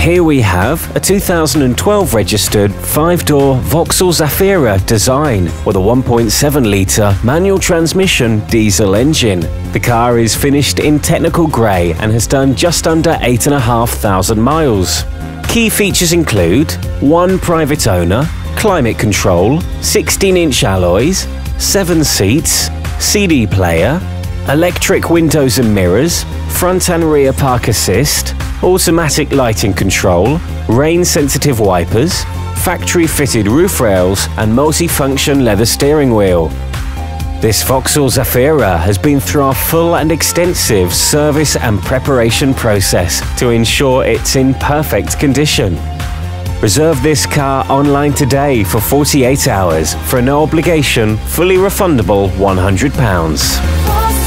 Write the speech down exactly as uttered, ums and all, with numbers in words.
Here we have a two thousand twelve registered five-door Vauxhall Zafira design with a one point seven litre manual transmission diesel engine. The car is finished in technical grey and has done just under eight thousand five hundred miles. Key features include one private owner, climate control, sixteen inch alloys, seven seats, C D player, electric windows and mirrors, front and rear park assist, automatic lighting control, rain-sensitive wipers, factory-fitted roof rails and multi-function leather steering wheel. This Vauxhall Zafira has been through our full and extensive service and preparation process to ensure it's in perfect condition. Reserve this car online today for forty-eight hours for a no-obligation, fully refundable one hundred pounds.